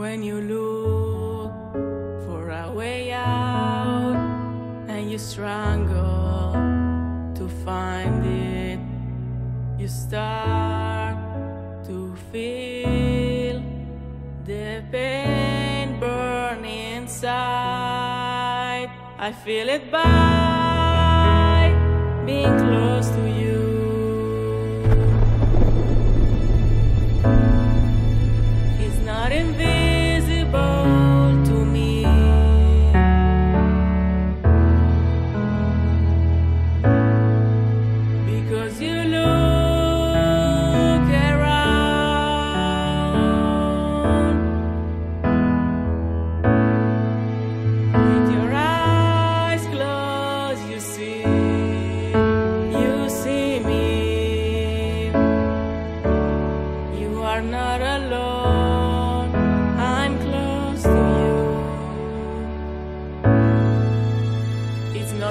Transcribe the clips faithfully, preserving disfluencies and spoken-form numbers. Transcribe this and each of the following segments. When you look for a way out and you struggle to find it, you start to feel the pain burn inside. I feel it by being close to you.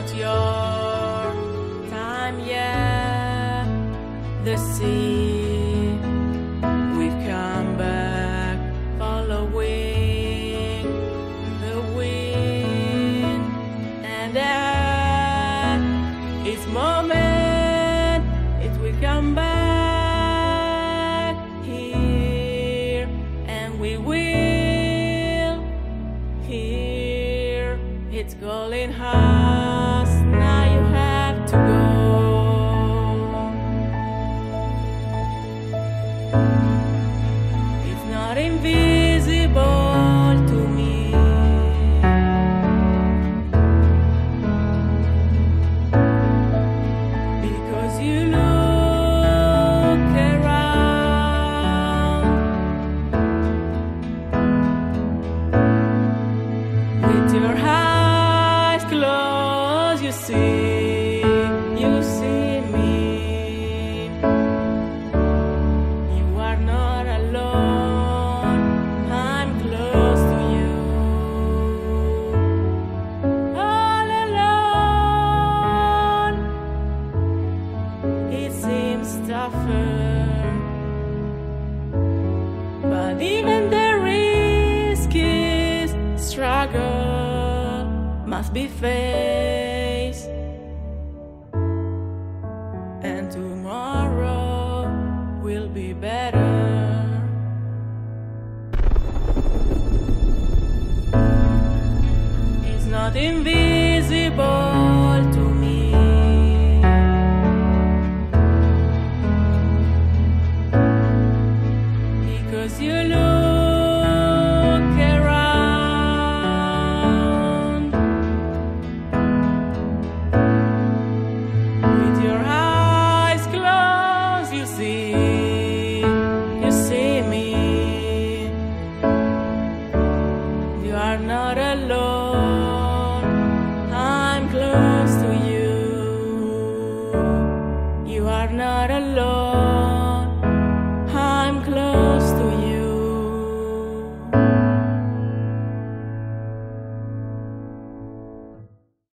Not your time yet. The sea will come back, following the wind, and at its moment it will come back here, and we will hear it's calling high. Invisible to me, because you look around with your eyes closed. You see, you see me. You are not alone. But even the risk is struggle must be faced, and tomorrow will be better. It's not invisible to me. You look around with your eyes closed. You see, you see me. You are not alone. I'm close to you. You are not alone.